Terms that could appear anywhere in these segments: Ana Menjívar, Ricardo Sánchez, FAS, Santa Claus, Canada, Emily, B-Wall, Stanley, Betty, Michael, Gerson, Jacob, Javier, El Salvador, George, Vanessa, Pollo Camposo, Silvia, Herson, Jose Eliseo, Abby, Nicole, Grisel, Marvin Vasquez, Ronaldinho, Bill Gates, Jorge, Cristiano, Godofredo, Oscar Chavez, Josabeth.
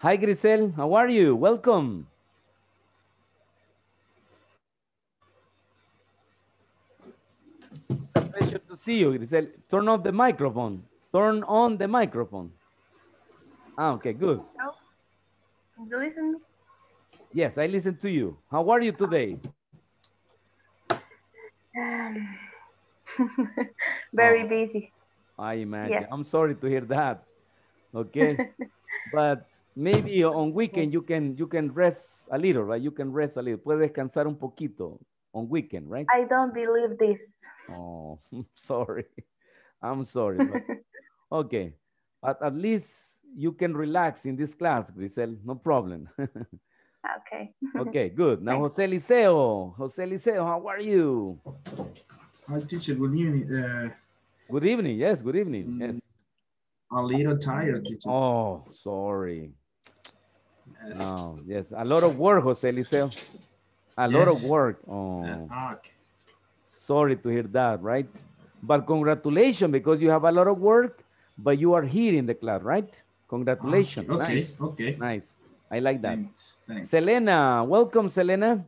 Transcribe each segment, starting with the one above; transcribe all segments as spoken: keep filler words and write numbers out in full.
Hi, Grisel. How are you? Welcome. A pleasure to see you, Grisel. Turn off the microphone. Turn on the microphone. Ah, okay, good. Hello. Can you listen? Yes, I listen to you. How are you today? Um, very oh, busy. I imagine. Yes. I'm sorry to hear that. Okay, but maybe on weekend you can you can rest a little, right? You can rest a little. Puedes descansar un poquito on weekend, right? I don't believe this. Oh, I'm sorry. I'm sorry. But okay, at at least you can relax in this class, Grisel. No problem. Okay. Okay, good. Now, Jose Liceo. Jose Liceo, how are you? Hi, teacher. Good evening. Uh, good evening. Yes, good evening. Yes. A little tired, teacher. Oh, sorry. Yes. No, yes. A lot of work, Jose Liceo. A yes. lot of work. Oh. Uh, okay. Sorry to hear that, right? But congratulations, because you have a lot of work, but you are here in the class, right? Congratulations. Uh, okay, nice. okay. Nice. I like that. Thanks, thanks. Selena, welcome, Selena.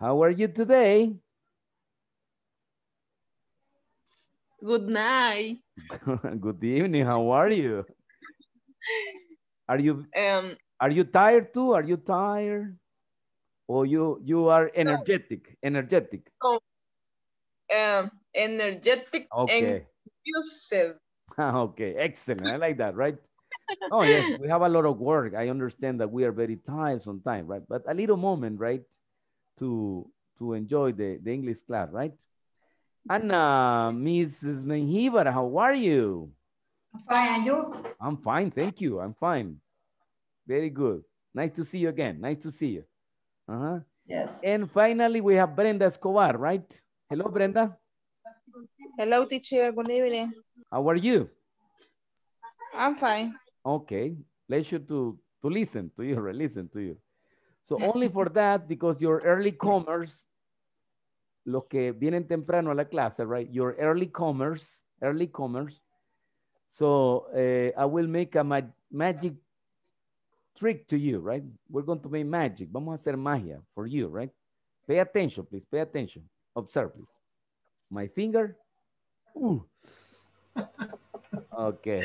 How are you today? Good night. Good evening. How are you? Are you um, are you tired too? Are you tired? Or you you are energetic? No. Energetic. No. Um, energetic. Okay. And okay. Excellent. I like that. Right. Oh, yes, we have a lot of work. I understand that we are very tired sometimes, right? But a little moment, right, to to enjoy the, the English class, right? And uh, Missus Menjívar, how are you? I'm fine, and you? I'm fine, thank you. I'm fine. Very good. Nice to see you again. Nice to see you. Uh-huh. Yes. And finally, we have Brenda Escobar, right? Hello, Brenda. Hello, teacher. Good evening. How are you? I'm fine. Okay, pleasure to, to listen to you, listen to you. So only for that, because your early comers, los que vienen temprano a la clase, right? Your early comers, early comers. So uh, I will make a ma magic trick to you, right? We're going to make magic. Vamos a hacer magia for you, right? Pay attention, please, pay attention. Observe, please. My finger. Ooh. Okay.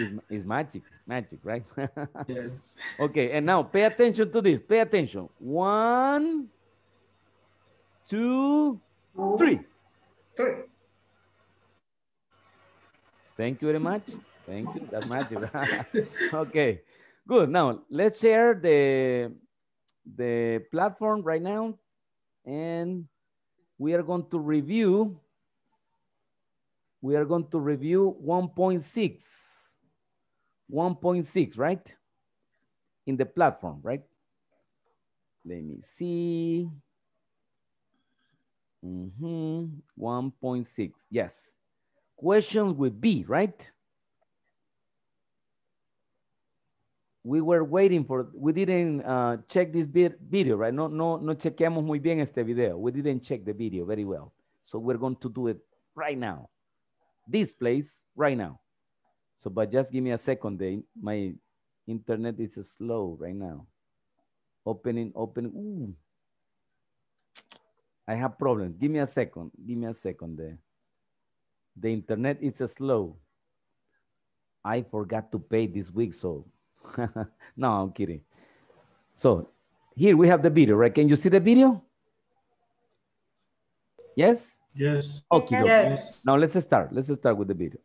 It's, it's magic, magic, right? Yes. Okay, and now pay attention to this. Pay attention. One, two, three. Three. Thank you very much. Thank you. That's magic. Okay, good. Now let's share the, the platform right now. And we are going to review. We are going to review one point six. one point six, right? In the platform, right? Let me see. Mm-hmm. one point six, yes. Questions with B, right? We were waiting for, we didn't uh, check this video, right? No, no, no chequeamos muy bien este video. We didn't check the video very well. So we're going to do it right now. This place, right now. So, but just give me a second. The, my internet is slow right now. Opening, opening. Ooh. I have problems. Give me a second. Give me a second. The, the internet is slow. I forgot to pay this week, so. No, I'm kidding. So, here we have the video, right? Can you see the video? Yes? Yes. Okay. Yes. Now, let's start. Let's start with the video.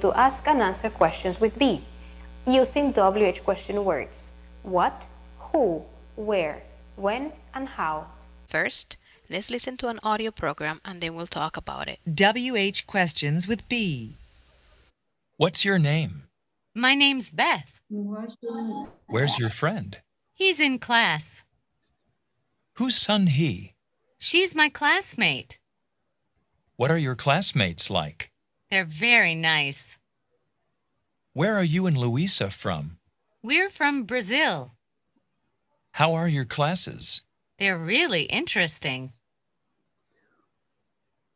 To ask and answer questions with B, using W H question words. What, who, where, when, and how. First, let's listen to an audio program and then we'll talk about it. W H questions with B. What's your name? My name's Beth. Where's your friend? He's in class. Whose son he? She's my classmate. What are your classmates like? They're very nice. Where are you and Luisa from? We're from Brazil. How are your classes? They're really interesting.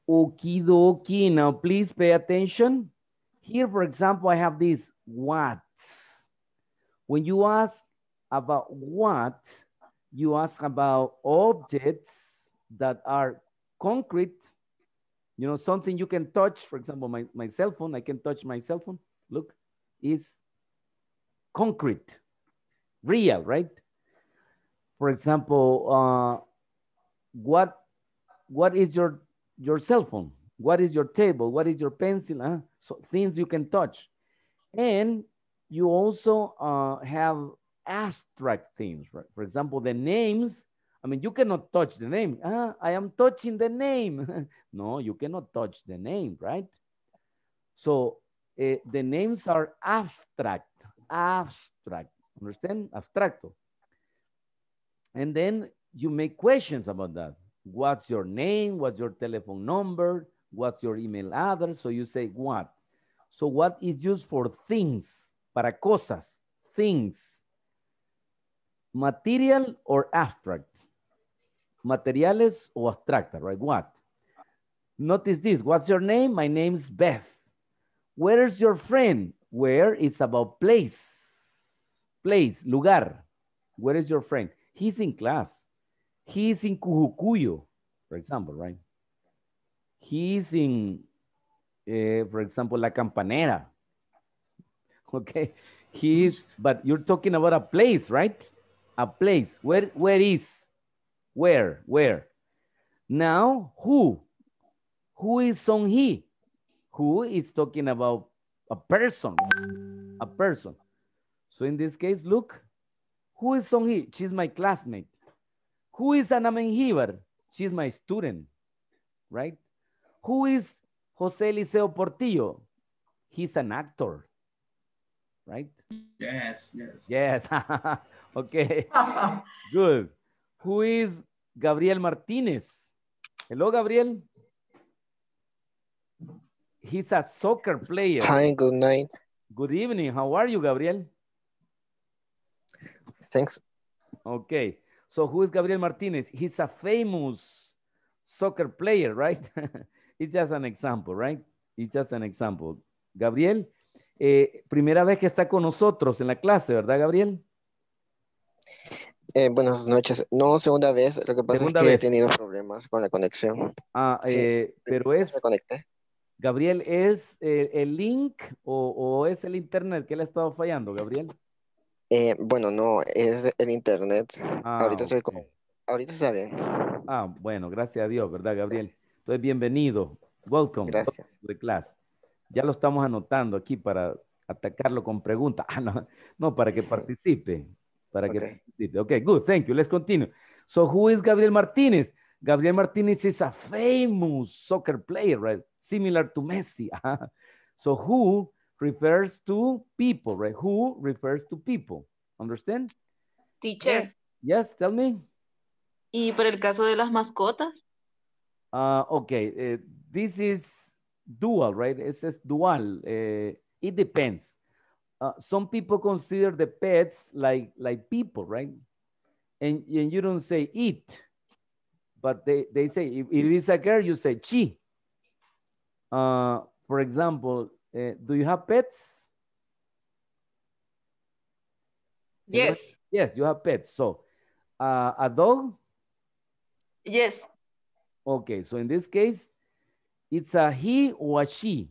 Okie dokie. Now, please pay attention. Here, for example, I have this what. When you ask about what, you ask about objects that are concrete, you know, something you can touch. For example, my, my cell phone, I can touch my cell phone. Look, is concrete, real, right? For example, uh, what, what is your, your cell phone? What is your table? What is your pencil? Huh? So things you can touch. And you also uh, have abstract things, right? For example, the names. I mean, you cannot touch the name. Ah, I am touching the name. No, you cannot touch the name, right? So uh, the names are abstract, abstract, understand? Abstracto. And then you make questions about that. What's your name? What's your telephone number? What's your email address? So you say what? So what is used for things, para cosas, things. Material or abstract? Materiales o abstracta, right? What? Notice this. What's your name? My name's Beth. Where's your friend? Where is about place. Place, lugar. Where is your friend? He's in class. He's in Cujucuyo, for example, right? He's in, uh, for example, La Campanera. Okay. He's, but you're talking about a place, right? A place. Where, where is? Where? Where? Now, who? Who is on he? Who is talking about a person? A person. So in this case, look. Who is on he? She's my classmate. Who is Ana Menjívar? She's my student. Right? Who is Jose Eliseo Portillo? He's an actor. Right? Yes, yes. Yes. Okay. Good. Who is Gabriel Martínez? Hello, Gabriel. He's a soccer player. Hi, good night. Good evening. How are you, Gabriel? Thanks. Okay. So who is Gabriel Martínez? He's a famous soccer player, right? It's just an example, right? It's just an example. Gabriel, Eh, primera vez que está con nosotros en la clase, ¿verdad, Gabriel? Eh, buenas noches. No, segunda vez. Lo que pasa segunda es que vez. He tenido problemas con la conexión. Ah, sí, eh, pero es... Gabriel, ¿es eh, el link o, o es el internet que le ha estado fallando, Gabriel? Eh, bueno, no, es el internet. Ah, ahorita, okay. Con... ahorita está bien. Ah, bueno, gracias a Dios, ¿verdad, Gabriel? Gracias. Entonces, bienvenido. Welcome. Gracias. Welcome to the class. Ya lo estamos anotando aquí para atacarlo con preguntas. Ah, no, no, para que participe. Para okay. que participe. Okay, good. Thank you. Let's continue. So who is Gabriel Martínez? Gabriel Martínez is a famous soccer player, right? Similar to Messi. So who refers to people, right? Who refers to people. Understand? Teacher. Yes, tell me. Y por el caso de las mascotas. Uh, okay. Uh, this is dual, right? It says dual. Uh, it depends. Uh, some people consider the pets like, like people, right? And, and you don't say it, but they, they say, if it is a girl, you say chi. Uh, for example, uh, do you have pets? Yes. Yes, you have pets. So, uh, a dog? Yes. Okay, so in this case, it's a he or a she,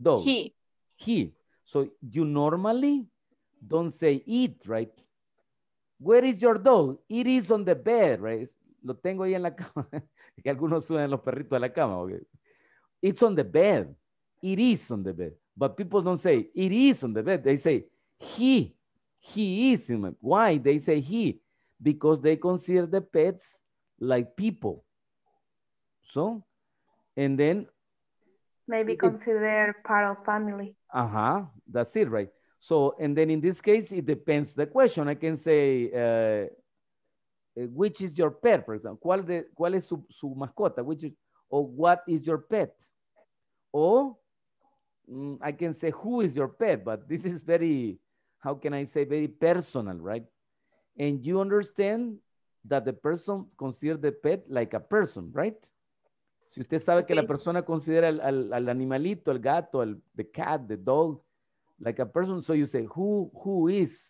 dog. He. He. So you normally don't say it, right? Where is your dog? It is on the bed, right? Lo tengo ahí en la cama. Que algunos suben los perritos a la cama. Okay? It's on the bed. It is on the bed. But people don't say it is on the bed. They say he. He is. In my... Why they say he? Because they consider the pets like people. So... And then maybe consider it, part of family. Uh-huh. That's it, right? So, and then in this case, it depends the question. I can say, uh, which is your pet, for example? ¿Cuál, de, cuál es su, su mascota? Which is, or what is your pet? Or mm, I can say, who is your pet? But this is very, how can I say, very personal, right? And you understand that the person considers the pet like a person, right? Si usted sabe que la persona considera al, al, al animalito, al gato, al the cat, the dog, like a person, so you say, who, who is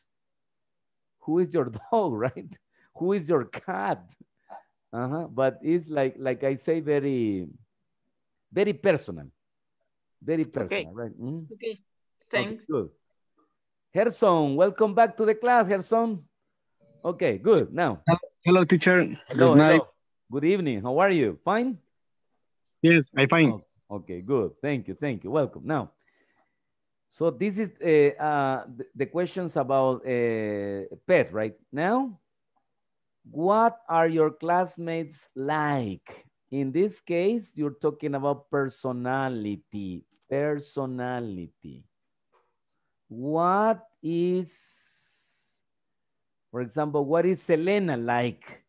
who is your dog, right? Who is your cat? Uh-huh. But it's like, like I say, very, very personal. Very personal, okay. Right? Mm-hmm. Okay, thanks. Okay, good. Gerson, welcome back to the class, Gerson. Okay, good. Now. Hello, teacher. Hello, good night. Hello. Good evening. How are you? Fine? Yes, I'm fine. Oh, okay, good. Thank you. Thank you. Welcome. Now, so this is uh, uh, the questions about uh, pet, right? Now, what are your classmates like? In this case, you're talking about personality. Personality. What is, for example, what is Selena like?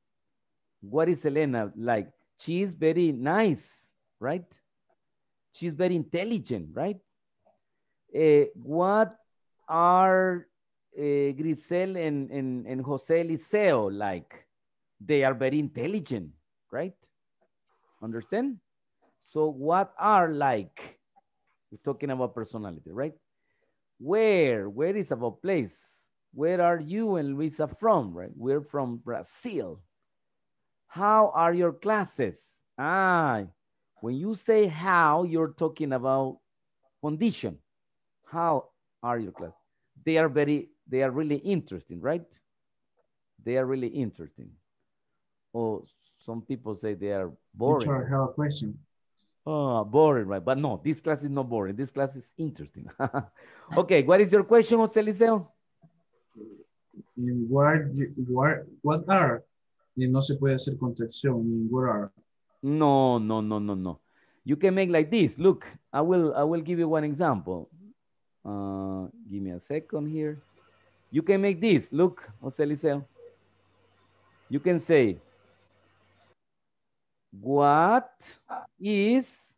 What is Selena like? She is very nice, right? She's very intelligent, right? Uh, what are uh, Grisel and, and, and Jose Eliseo like? They are very intelligent, right? Understand? So what are like? We're talking about personality, right? Where? Where is about place? Where are you and Luisa from, right? We're from Brazil. How are your classes? Ah, when you say how, you're talking about condition. How are your classes? They are very, they are really interesting, right? They are really interesting. Or oh, some people say they are boring. I have a question. Oh, boring, right? But no, this class is not boring. This class is interesting. Okay, what is your question, Jose Liceo? What, what, what are? No se puede hacer contracción. What are? No, no, no, no, no. You can make like this. Look, I will, I will give you one example. Uh, give me a second here. You can make this. Look, Jose Liceo. You can say, what is,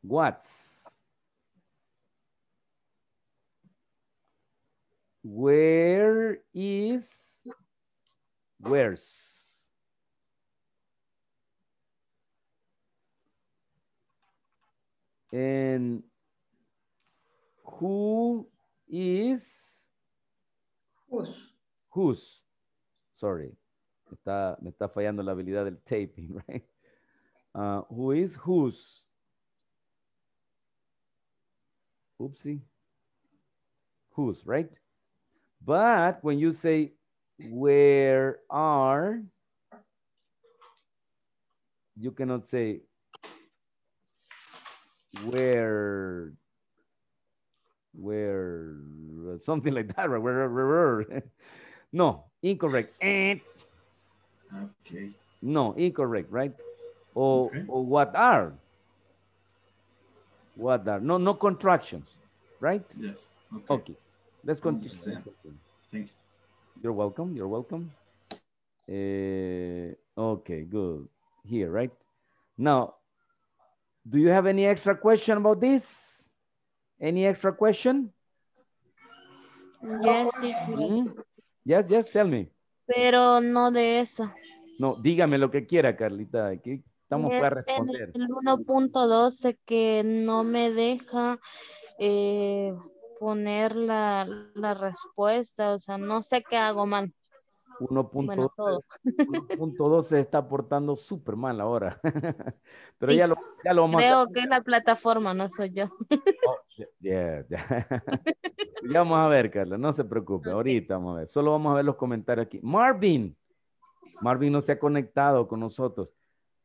what's, where is, where's, and who is, who's, who's, sorry, me está, me está fallando la habilidad del taping, right? Uh, who is, who's, oopsie, who's, right? But when you say, where are, you cannot say, where, where, something like that, right? Where, where, where. No, incorrect. Okay. No, incorrect, right? Or, okay. Or what are? What are? No, no contractions, right? Yes. Okay. Okay. Let's continue. Thank you. You're welcome. You're welcome. Uh, okay, good. Here, right? Now, do you have any extra question about this? Any extra question? Yes, mm-hmm. Yes, yes, tell me. Pero no de eso. No, dígame lo que quiera, Carlita. Aquí estamos yes, para responder. En el uno punto doce que no me deja... Eh, poner la, la respuesta, o sea, no sé qué hago mal. uno punto doce se está portando súper mal ahora. Pero sí, ya, lo, ya lo vamos creo a... Creo que es la plataforma, no soy yo. Oh, yeah, yeah. Ya vamos a ver, Carla, no se preocupe, okay. Ahorita vamos a ver. Solo vamos a ver los comentarios aquí. Marvin. Marvin no se ha conectado con nosotros,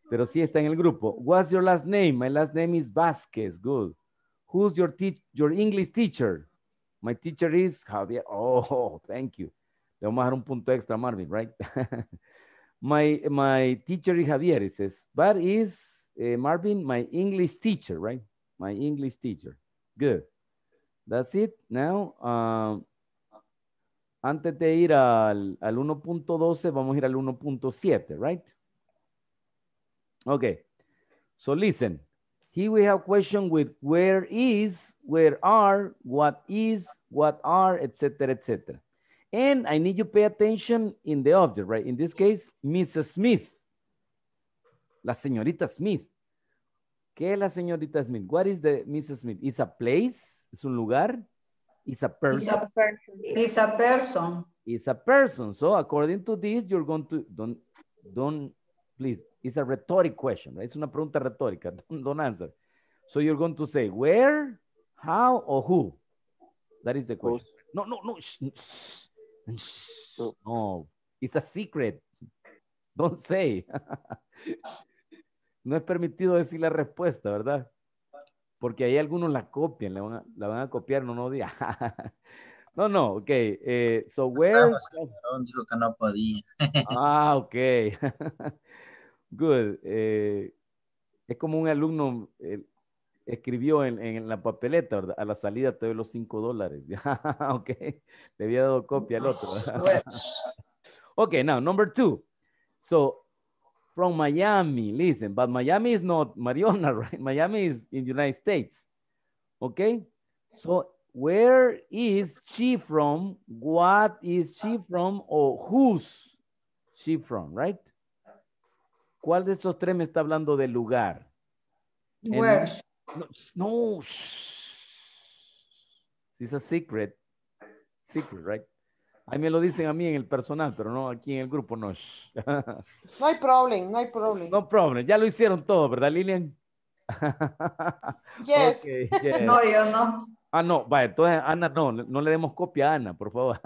pero sí está en el grupo. What's your last name? My last name is Vasquez. Good. Who's your your English teacher? My teacher is Javier. Oh, thank you. Le vamos a dar un punto extra, Marvin, right? my, my teacher is Javier, it says. But is uh, Marvin my English teacher, right? My English teacher. Good. That's it. Now, um, antes de ir al, al uno punto doce, vamos a ir al uno punto siete, right? Okay. So listen. Here we have question with where is, where are, what is, what are, et cetera, et cetera. And I need you pay attention in the object, right? In this case, Missus Smith, la señorita Smith. ¿Qué es la señorita Smith? What is the Missus Smith? It's a place, es un lugar. Is a person. Is a person. Is a person. Is a person. So according to this, you're going to, don't, don't, please. It's a rhetoric question. Right? It's una pregunta retórica. Don't, don't answer. So you're going to say where, how, or who? That is the question. No, no, no. Shh, shh, shh. No, it's a secret. Don't say. No es permitido decir la respuesta, ¿verdad? Porque ahí algunos la copian, la van a, la van a copiar, no, no diga. No, no, ok. Eh, so where... Dijo que no podía. Ah, ok. Good. Eh, es como un alumno eh, escribió en, en la papeleta, ¿verdad? A la salida te doy los cinco dólares. Ok. Le había dado copia al otro. Ok, now, number two. So, from Miami, listen, but Miami is not Mariona, right? Miami is in the United States, okay? So where is she from? What is she from? Or who's she from, right? ¿Cuál de esos tres me está hablando del lugar? Where? No, no, it's a secret, secret, right? Ahí me lo dicen a mí en el personal, pero no aquí en el grupo, no. No hay problema, no hay problema. No problem. Ya lo hicieron todo, ¿verdad, Lilian? Yes. Okay, yes. No, yo no. Ah, no, vaya, entonces Ana, no, no le demos copia a Ana, por favor.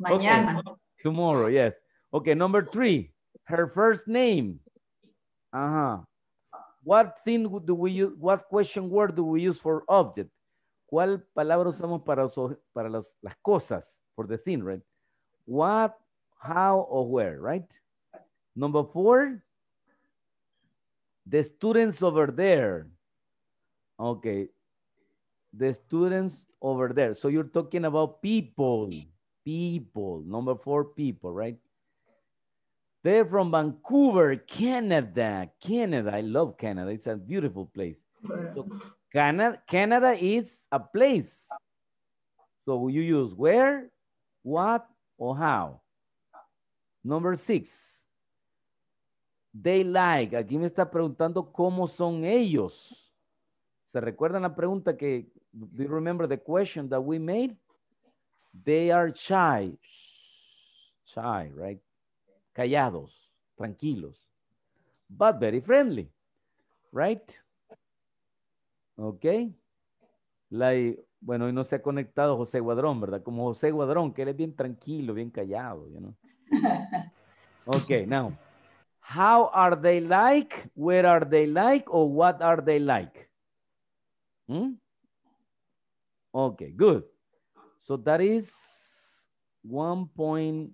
Mañana. Okay. Tomorrow, yes. Okay, number three. Her first name. Ajá. Uh-huh. What thing do we use, what question word do we use for object? ¿Cuál palabra usamos para, para las, las cosas? For the thing, right? What, how, or where, right? Number four, the students over there. Okay, the students over there. So you're talking about people, people. Number four, people, right? They're from Vancouver, Canada. Canada, I love Canada. It's a beautiful place. So, Canada, Canada is a place. So you use where, what, or how. Number six, they like. Aquí me está preguntando cómo son ellos. ¿Se recuerdan la pregunta que, do you remember the question that we made? They are shy. Shy, right? Callados, tranquilos, but very friendly, right? Okay. Like, bueno, hoy no se ha conectado José Guadrón, ¿verdad? Como José Guadrón, que él es bien tranquilo, bien callado, you know? Okay, now. How are they like? Where are they like? Or what are they like? Hmm? Okay, good. So that is one point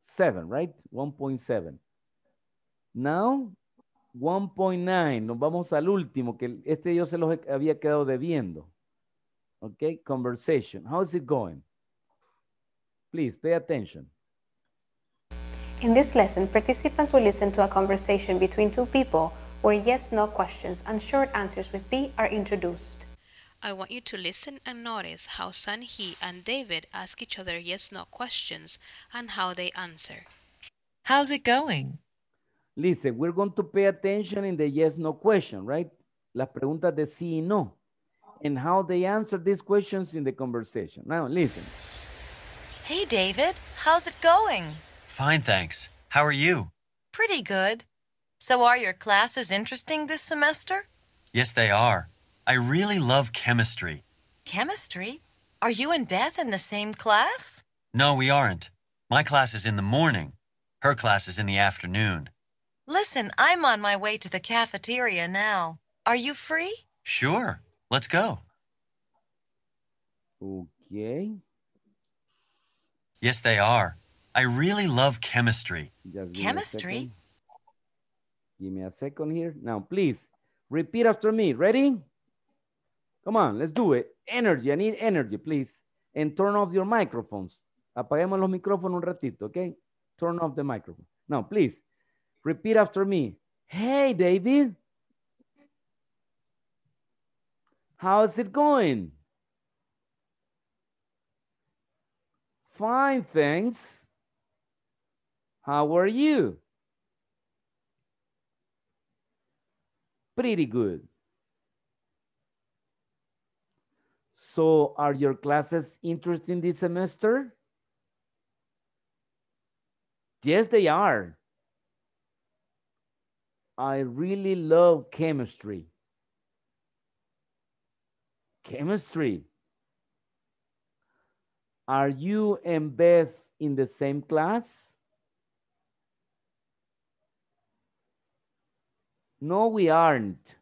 seven, right? one point seven. Now, one point nine, nos vamos al último, que este yo se los había quedado debiendo. Okay, conversation. How is it going? Please pay attention. In this lesson, participants will listen to a conversation between two people where yes, no questions and short answers with B are introduced. I want you to listen and notice how San, he, and David ask each other yes, no questions and how they answer. How's it going? Listen, we're going to pay attention in the yes, no question, right? Las preguntas de sí y no. And how they answer these questions in the conversation. Now, listen. Hey, David, how's it going? Fine, thanks. How are you? Pretty good. So are your classes interesting this semester? Yes, they are. I really love chemistry. Chemistry? Are you and Beth in the same class? No, we aren't. My class is in the morning. Her class is in the afternoon. Listen, I'm on my way to the cafeteria now. Are you free? Sure. Let's go. Okay. Yes, they are. I really love chemistry. Just give chemistry? Me give me a second here. Now, please, repeat after me. Ready? Come on, let's do it. Energy. I need energy, please. And turn off your microphones. Apaguemos los micrófonos un ratito, okay? Turn off the microphone. Now, please. Repeat after me. Hey, David. How's it going? Fine, thanks. How are you? Pretty good. So are your classes interesting this semester? Yes, they are. I really love chemistry. Chemistry. Are you and Beth in the same class? No, we aren't.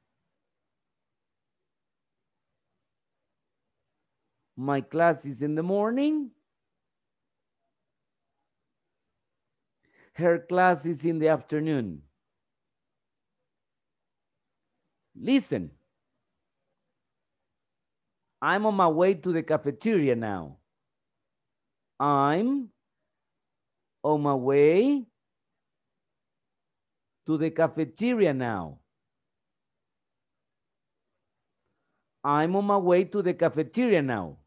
My class is in the morning. Her class is in the afternoon. Listen, I'm on my way to the cafeteria now. I'm on my way to the cafeteria now. I'm on my way to the cafeteria now.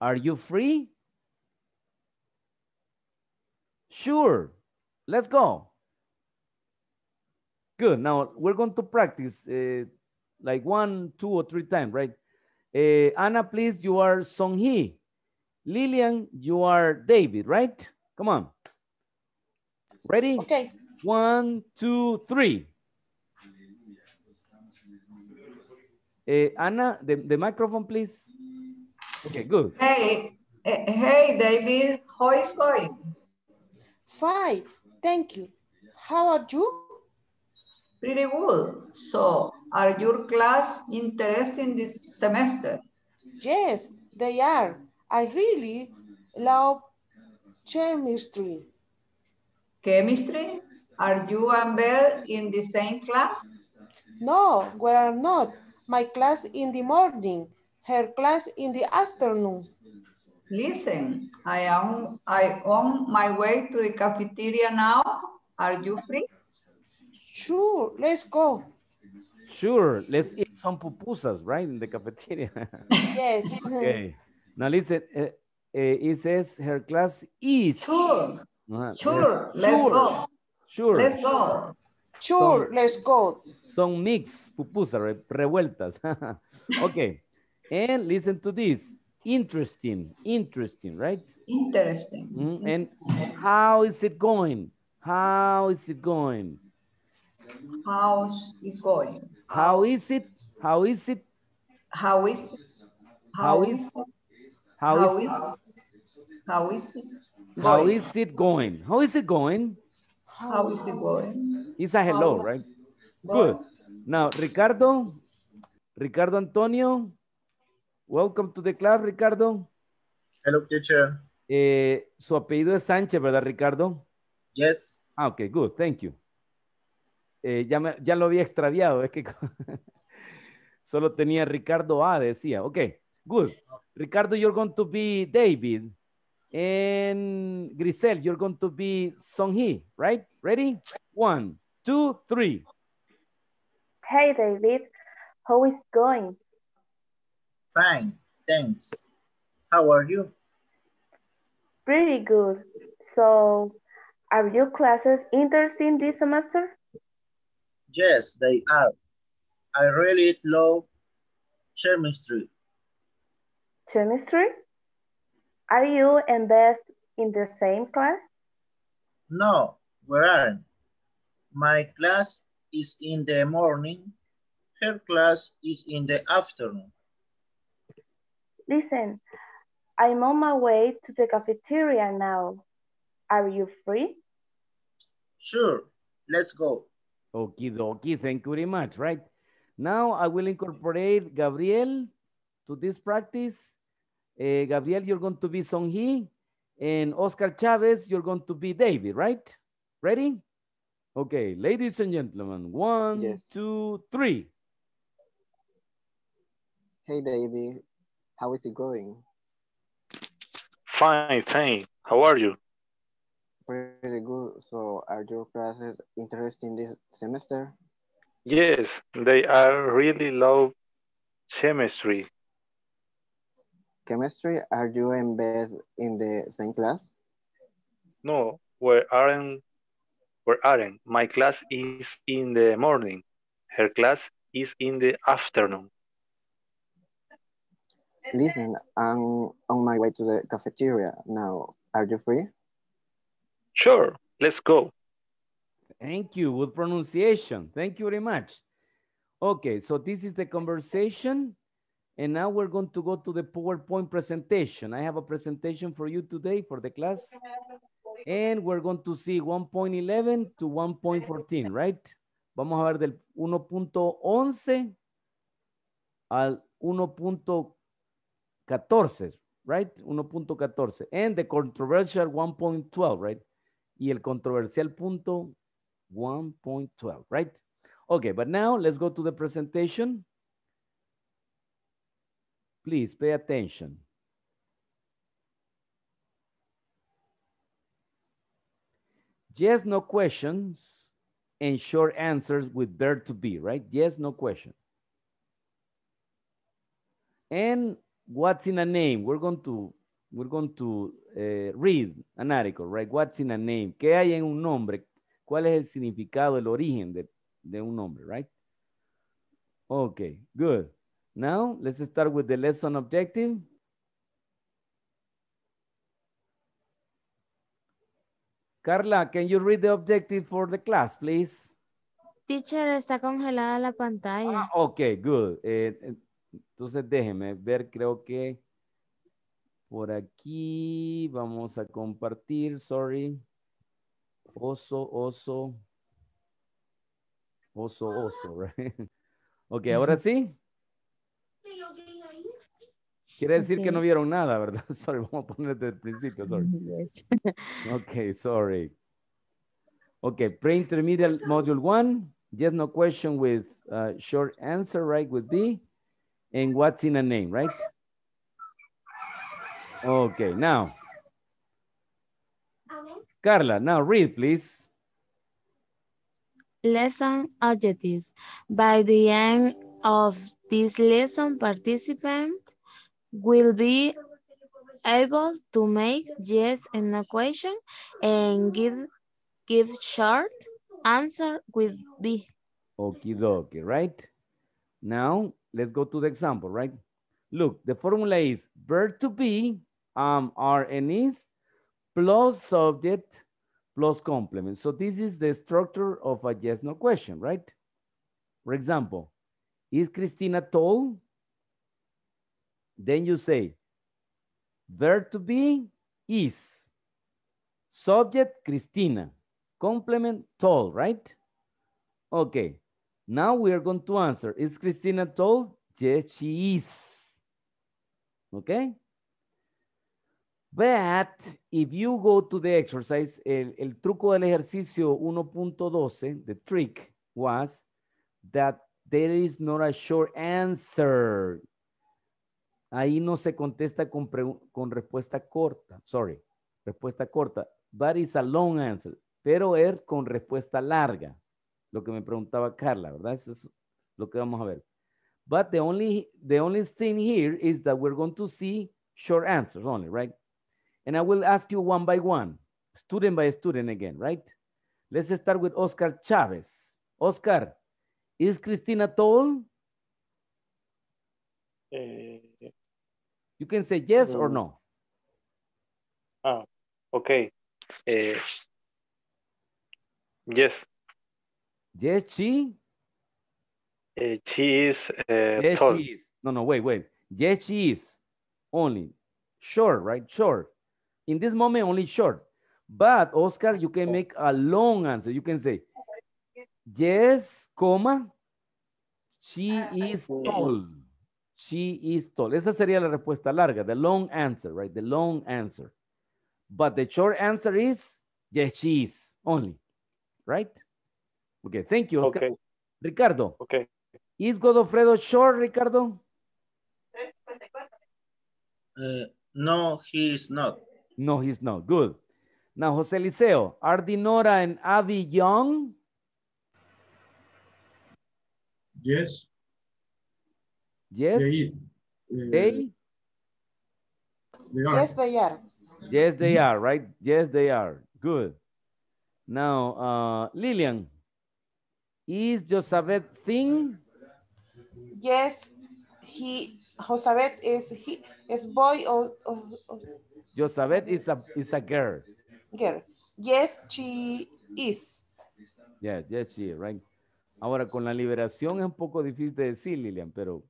Are you free? Sure, let's go. Good, now we're going to practice uh, like one, two or three times, right? Uh, Anna, please, you are Songhee. Lillian, you are David, right? Come on. Ready? Okay. One, two, three. Uh, Anna, the, the microphone, please. Okay, good. Hey, hey, David, how is going? Fine, thank you. How are you? Pretty good. So, are your class interesting this semester? Yes, they are. I really love chemistry. Chemistry? Are you and Beth in the same class? No, we are not. My class in the morning. Her class in the afternoon. Listen, I am I on my way to the cafeteria now. Are you free? Sure, let's go. Sure, let's eat some pupusas, right, in the cafeteria. Yes. Okay. Now listen, uh, uh, it says her class is. Sure, uh, sure, let's sure. go. Sure, let's go. Sure, son, let's go. Son mix, pupusas, re, revueltas. Okay. And listen to this, interesting, interesting, right? Interesting. Mm-hmm. And how is it going? How is it going? How is it going? How is it? How is it? How is? How is? How is? How is it? How is it going? How is it going? How is it going? It's a hello, right? Good. Now, Ricardo, Ricardo Antonio. Welcome to the class, Ricardo. Hello, teacher. Eh, su apellido es Sánchez, ¿verdad, Ricardo? Yes. Ah, ok, good, thank you. Eh, ya, me, ya lo había extraviado, es que solo tenía Ricardo A, decía. Ok, good. Ricardo, you're going to be David. And Grisel, you're going to be Songhee, right? Ready? One, two, three. Hey, David, how is it going? Fine, thanks. How are you? Pretty good. So, are your classes interesting this semester? Yes, they are. I really love chemistry. Chemistry? Are you and Beth in the same class? No, we aren't. My class is in the morning. Her class is in the afternoon. Listen, I'm on my way to the cafeteria now. Are you free? Sure, let's go. Okie dokie, thank you very much, right? Now I will incorporate Gabriel to this practice. Uh, Gabriel, you're going to be Songhee, and Oscar Chavez, you're going to be David, right? Ready? Okay, ladies and gentlemen, one, yes. two, three. Hey, David. How is it going? Fine, thanks. How are you? Pretty good. So are your classes interesting this semester? Yes, they are really love chemistry. Chemistry? Are you and Beth in the same class? No, we aren't. We aren't. My class is in the morning. Her class is in the afternoon. Listen, I'm on my way to the cafeteria now. Are you free? Sure, let's go. Thank you, good pronunciation. Thank you very much. Okay, so this is the conversation. And now we're going to go to the PowerPoint presentation. I have a presentation for you today for the class. And we're going to see one point eleven to one point fourteen, right? Vamos a ver del uno punto once al uno punto catorce, right? uno punto catorce. And the controversial one point twelve, right? Y el controversial punto one point twelve, right? Okay, but now let's go to the presentation. Please pay attention. Yes, no questions and short answers with there to be, right? Yes, no question. And what's in a name? We're going to we're going to uh, read an article, right? What's in a name? ¿Qué hay en un nombre? ¿Cuál es el significado, el origen de, de un nombre, right? Okay, good. Now, let's start with the lesson objective. Carla, can you read the objective for the class, please? Teacher, está congelada la pantalla. Ah, okay, good. Eh, entonces, déjeme ver, creo que por aquí vamos a compartir, sorry. Oso, oso. Oso, oso, right? Okay, ahora sí. Quiere decir okay. que no vieron nada, ¿verdad? Sorry, vamos a poner desde el principio, sorry. Yes. Okay, sorry. Okay, pre-intermediate module one. Yes, no question with uh, short answer, right, with B. And what's in a name, right? Okay, now. Carla, now read, please. Lesson objectives. By the end of this lesson, participants will be able to make yes and no question and give give short answer with B. Okie dokie, right? Now, let's go to the example, right? Look, the formula is verb to be, um, are and is, plus subject, plus complement. So this is the structure of a yes, no question, right? For example, is Christina tall? Then you say, verb to be is, subject Christina, complement tall, right? Okay, now we are going to answer, is Christina tall? Yes, she is, okay? But if you go to the exercise, el, el truco del ejercicio uno punto doce, the trick was that there is not a short answer. Ahí no se contesta con, con respuesta corta. Sorry, respuesta corta. But it's a long answer. Pero es con respuesta larga. Lo que me preguntaba Carla, ¿verdad? Eso es lo que vamos a ver. But the only, the only thing here is that we're going to see short answers only, right? And I will ask you one by one, student by student again, right? Let's start with Oscar Chavez. Oscar, is Christina tall? Uh, You can say yes or no. Ah, okay. Uh, yes. Yes, she? Uh, she is uh, yes, tall. She is. No, no, wait, wait. Yes, she is. Only. Short, right? Short. In this moment, only short. But, Oscar, you can make a long answer. You can say, yes, comma, she is tall. She is tall. Esa sería la respuesta larga, the long answer, right? The long answer. But the short answer is, yes, she is only, right? Okay, thank you, Oscar. Okay. Ricardo. Okay. Is Godofredo short, Ricardo? Uh, no, he is not. No, he's not. Good. Now, Jose Eliseo, are Dinora and Abby young? Yes. Yes, they, uh, they? they are. Yes, they are. Yes, they are, right? Yes, they are. Good. Now, uh, Lillian, is Josabeth thin? Yes, he, Josabeth is, he, is boy or, or, or. Josabeth is a, is a girl. Girl. Yes, she is. Yes, yes, she is, right? Ahora, con la liberación es un poco difícil de decir, Lilian, pero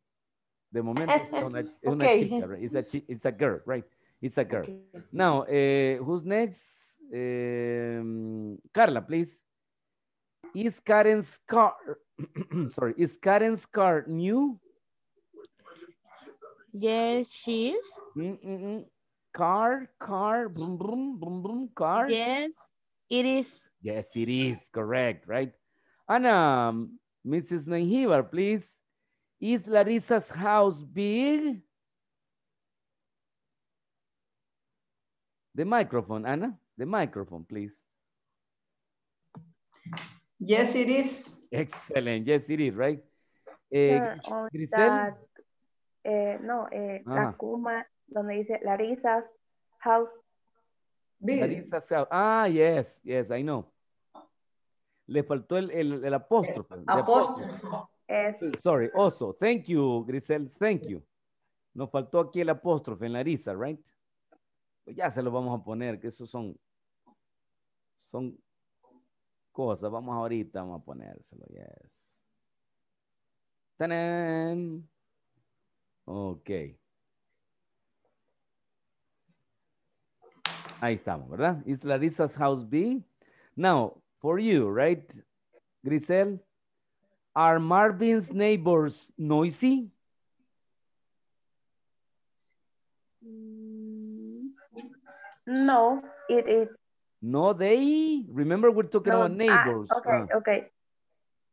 de momento es una, es una okay. chica, right? It's a, chi, it's a girl, right? It's a girl. Okay. Now, uh, who's next? Um, Carla, please. Is Karen's car, sorry, is Karen's car new? Yes, she is. Mm -mm. Car, car, boom, boom, boom, boom, car. Yes, it is. Yes, it is, correct, right? Ana, um, Missus Menjívar, please. Is Larissa's house big? The microphone, Ana, the microphone, please. Yes, it is. Excellent. Yes, it is, right? Eh, sure, Grisel? That, eh, no, eh, ah. la coma donde dice Larissa's house. Larissa's house. Ah, yes, yes, I know. Le faltó el, el, el apóstrofe. El apóstrofe. apóstrofe. Sorry, also. Thank you, Grisel. Thank you. Nos faltó aquí el apóstrofe en Larissa, right? Pues ya se lo vamos a poner, que esos son... Son... Cosas. Vamos ahorita, vamos a ponérselo, yes. ¡Tanán! Ok. Ahí estamos, ¿verdad? Is Larissa's house big? Now, for you, right, Grisel? Are Marvin's neighbors noisy? No, it is. No, they, remember we're talking no, about neighbors. Ah, okay, uh. okay.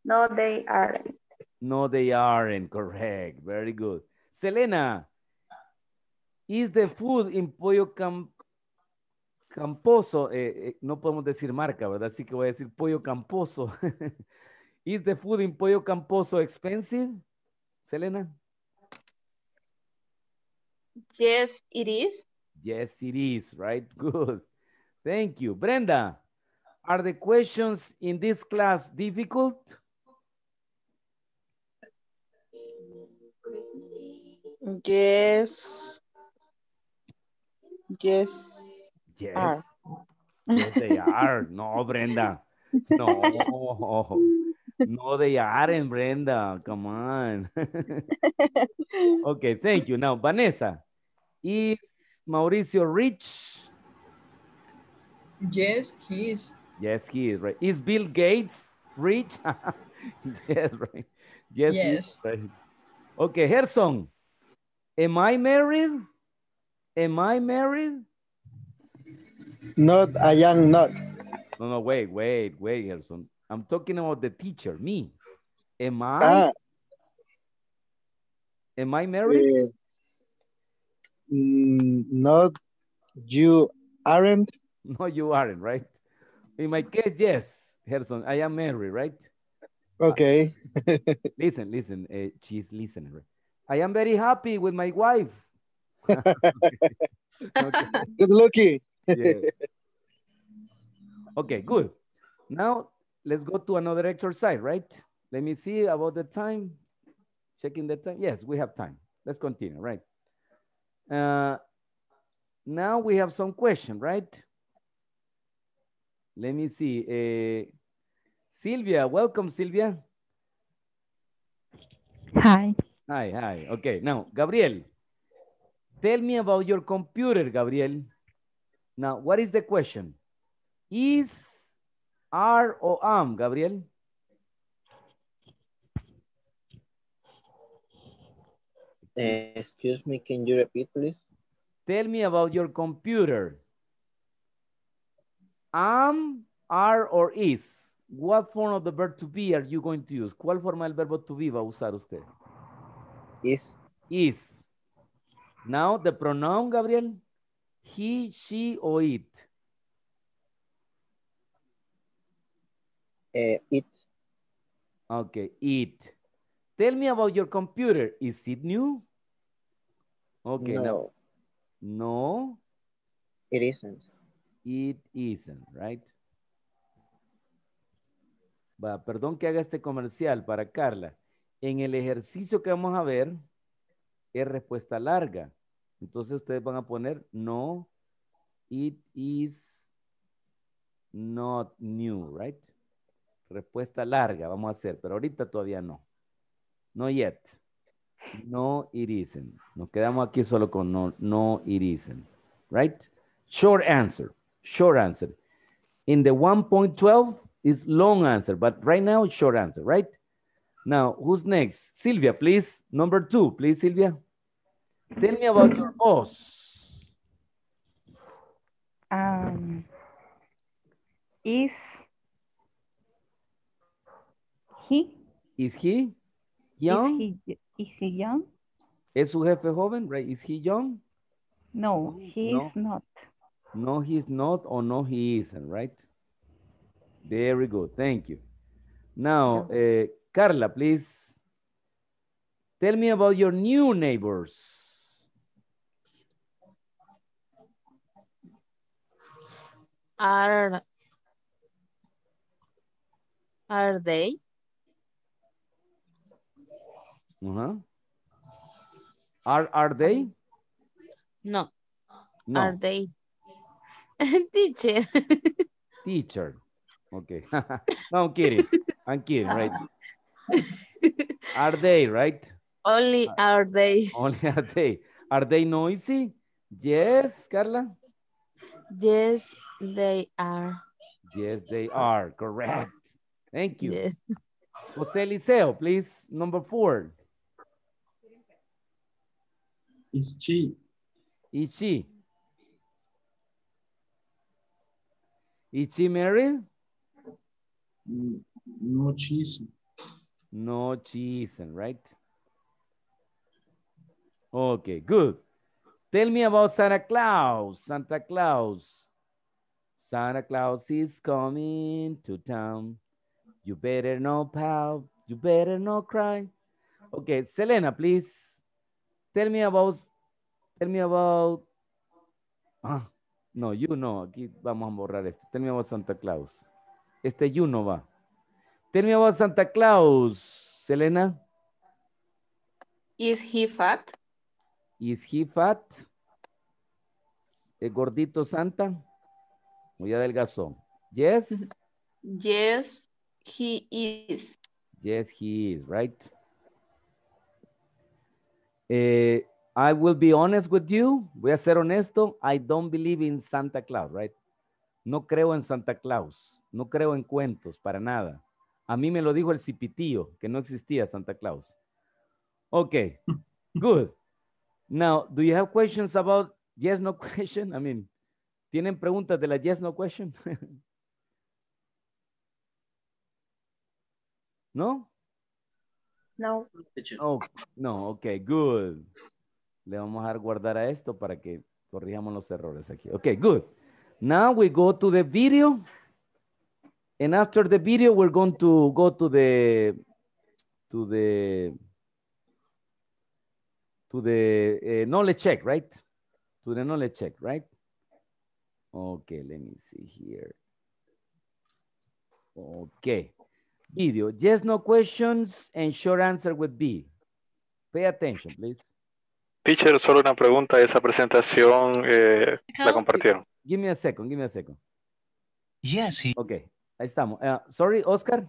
No, they aren't. No, they aren't, correct. Very good. Selena, is the food in Pollo Cam Camposo, eh, eh, no podemos decir marca, ¿verdad? Así que voy a decir Pollo Camposo. Is the food in Pollo Camposo expensive, Selena? Yes, it is. Yes, it is, right? Good. Thank you. Brenda, are the questions in this class difficult? Yes. Yes. Yes. Are. Yes, they are. No, Brenda. No. No, they aren't, Brenda. Come on. Okay, thank you. Now, Vanessa, is Mauricio rich? Yes, he is. Yes, he is, right. Is Bill Gates rich? Yes, right. Yes, yes. He is, right. Okay, Gerson, am I married? Am I married? Not, I am not. No, no, wait, wait, wait, Gerson. I'm talking about the teacher, me. Am I? Ah. Am I married? Uh, not, you aren't. No, you aren't, right? In my case, yes, Herson, I am married, right? Okay. Uh, listen, listen, uh, she's listening. Right? I am very happy with my wife. Okay. Good lucky. Yeah. Okay, good. Now, let's go to another exercise, right? Let me see about the time. Checking the time. Yes, we have time. Let's continue, right? Uh, now we have some question, right? Let me see. Uh, Silvia, welcome, Silvia. Hi. Hi, hi. Okay, now, Gabriel, tell me about your computer, Gabriel. Now, what is the question? Is, are, or am, Gabriel? Uh, excuse me, can you repeat, please? Tell me about your computer. Am, are, or is. What form of the verb to be are you going to use? ¿Cuál forma del verbo to be va a usar usted? Is. Is. Now the pronoun, Gabriel. He, she, or it. Uh, it. Okay, it. Tell me about your computer. Is it new? Okay. No. Now. No. It isn't. It isn't, right? Va, perdón que haga este comercial para Carla. En el ejercicio que vamos a ver es respuesta larga. Entonces ustedes van a poner no, it is not new, right? Respuesta larga vamos a hacer, pero ahorita todavía no. No yet. No it isn't. Nos quedamos aquí solo con no, no it isn't, right? Short answer. Short answer. In the one point twelve is long answer, but right now short answer, right? Now, who's next? Silvia, please. Number two, please, Silvia. Tell me about your boss. Um, is he? Is he young? Is he, is he young? ¿Es su jefe joven? Right? Is he young? No, he no. is not. No, he's not, or no, he isn't, right? Very good. Thank you. Now, no. uh, Carla, please. Tell me about your new neighbors. Are, are they? Uh-huh. Are, are they? No. no. Are they? Teacher. Teacher. Okay. No, I'm kidding. I'm kidding, right? Are they, right? Only are they. Only are they. Are they noisy? Yes, Carla. Yes, they are. Yes, they are. Correct. Thank you. Yes. Jose Liceo, please. Number four. Is she? Is she? Is she married? No, she isn't. No, she isn't, right? Okay, good. Tell me about Santa Claus. Santa Claus. Santa Claus is coming to town. You better not pout. You better not cry. Okay, Selena, please. Tell me about, tell me about, ah, no, you no, aquí vamos a borrar esto. Tell me about Santa Claus. Este you no va. Tell me about Santa Claus, Selena. Is he fat? Is he fat? ¿El gordito Santa? Muy adelgazón. Yes? Yes, he is. Yes, he is, right? Eh, I will be honest with you. Voy a ser honesto. I don't believe in Santa Claus, right? No creo en Santa Claus. No creo en cuentos, para nada. A mí me lo dijo el cipitío, que no existía Santa Claus. Okay, good. Now, do you have questions about yes, no question? I mean, ¿tienen preguntas de la yes, no question? ¿No? No. Oh, no, okay, good. Le vamos a guardar a esto para que corrijamos los errores aquí. Okay, good. Now we go to the video. And after the video, we're going to go to the, to the, to the uh, knowledge check, right? To the knowledge check, right? Okay, let me see here. Okay. Video, yes, no questions and short answer would be. Pay attention, please. Teacher, solo una pregunta. Esa presentación eh, la compartieron. Give me a second, give me a second. Yes. He... Okay, ahí estamos. Uh, sorry, Oscar.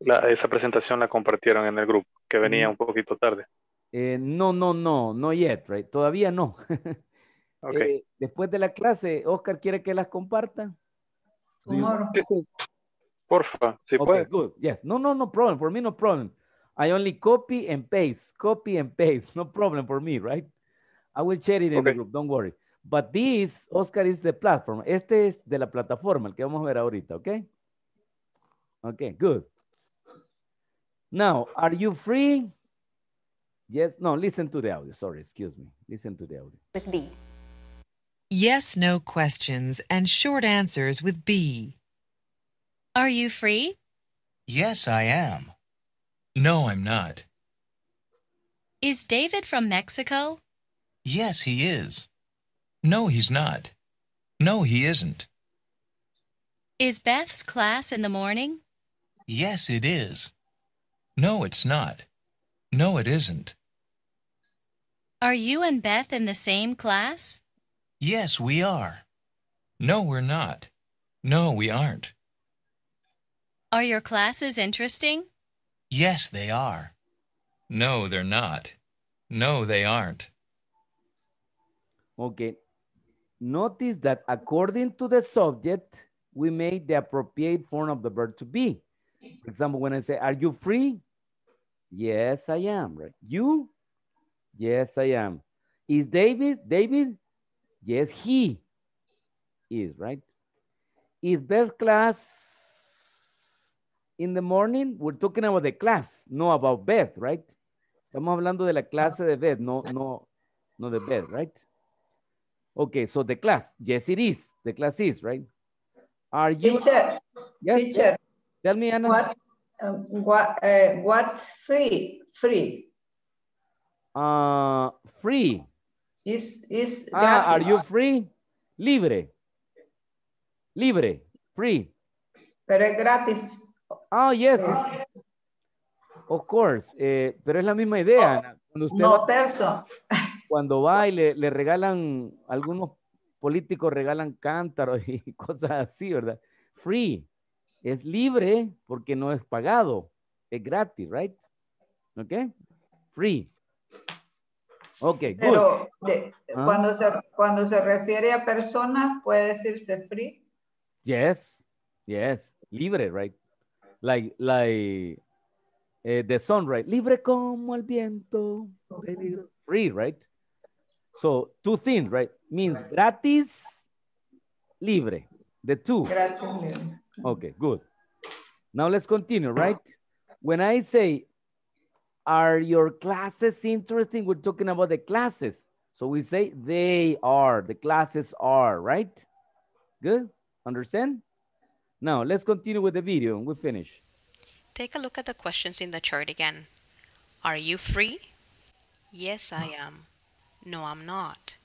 La, esa presentación la compartieron en el grupo, que venía mm. un poquito tarde. Eh, no, no, no, no yet, right? Todavía no. Okay. Eh, después de la clase, Oscar quiere que las comparta. Tomorrow. Porfa, si okay, puede. Good. Yes. No, no, no problem. For me, no problem. I only copy and paste. Copy and paste. No problem for me, right? I will share it in okay. the group. Don't worry. But this, Oscar, is the platform. Este es de la plataforma, el que vamos a ver ahorita, ¿ok? Ok, good. Now, are you free? Yes, no, listen to the audio. Sorry, excuse me. Listen to the audio. With B. Yes, no questions and short answers with B. Are you free? Yes, I am. No, I'm not. Is David from Mexico? Yes, he is. No, he's not. No, he isn't. Is Beth's class in the morning? Yes, it is. No, it's not. No, it isn't. Are you and Beth in the same class? Yes, we are. No, we're not. No, we aren't. Are your classes interesting? Yes, they are. No, they're not. No, they aren't. Okay. Notice that according to the subject, we make the appropriate form of the verb to be. For example, when I say, are you free? Yes, I am. Right? You? Yes, I am. Is David? David? Yes, he is, right? Is Beth's class in the morning? We're talking about the class, no about Beth, right? Estamos hablando de la clase de Beth, no, no, no de Beth, right? Okay, so the class. Yes, it is. The class is, right? Are you? Teacher. Yes, teacher. Tell me, Anna. What? Uh, what? Uh, what free? Free. Uh, free. Is, is ah, are you free? Libre. Libre. Free. Pero es gratis. Oh, yes. Pero... Of course. Eh, pero es la misma idea. No, usted no va, perso. Cuando va y le, le regalan, algunos políticos regalan cántaros y cosas así, ¿verdad? Free. Es libre porque no es pagado. Es gratis, right? Okay. Free. Okay, pero good. De, uh-huh. cuando, se, cuando se refiere a personas, puede decirse free. Yes, yes, libre, right? Like, like uh, the sun, right? Libre como el viento. Free, right? So, two things, right? Means gratis, libre. The two. Gratis. Okay, good. Now let's continue, right? When I say, are your classes interesting? We're talking about the classes. So we say they are, the classes are, right? Good, understand? Now let's continue with the video and we finish. Take a look at the questions in the chart again. Are you free? Yes, I am. No, I'm not.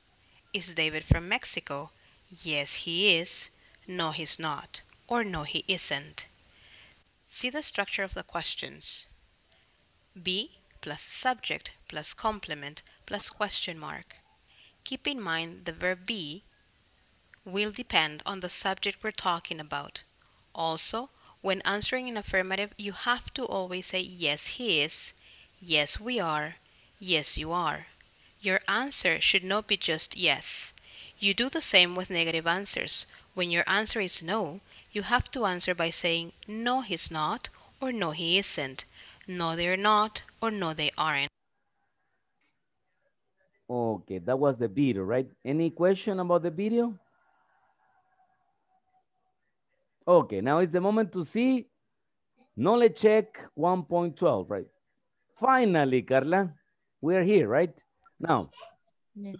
Is David from Mexico? Yes, he is. No, he's not. Or no, he isn't. See the structure of the questions. Be plus subject plus complement plus question mark. Keep in mind the verb be will depend on the subject we're talking about. Also, when answering in affirmative, you have to always say yes, he is, yes, we are, yes, you are. Your answer should not be just yes. You do the same with negative answers. When your answer is no, you have to answer by saying no, he's not, or no, he isn't. No, they're not, or no, they aren't. Okay, that was the video, right? Any question about the video? Okay, now is the moment to see knowledge check one point twelve, right? Finally, Carla, we're here, right? Now, yeah.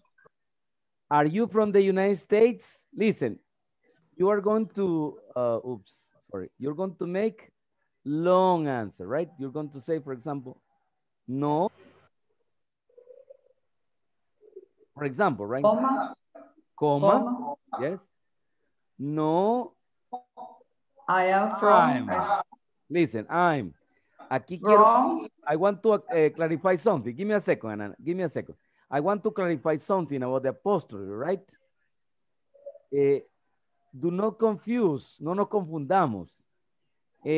Are you from the United States? Listen, you are going to, uh, oops, sorry, you're going to make long answer, right? You're going to say, for example, no. For example, right? Coma. Coma. Coma. Yes. No. I am from. I'm. Listen, I'm. Aquí quiero, I want to uh, clarify something. Give me a second, Anna. Give me a second. I want to clarify something about the apostrophe, right? Eh, do not confuse. No nos confundamos. Uh,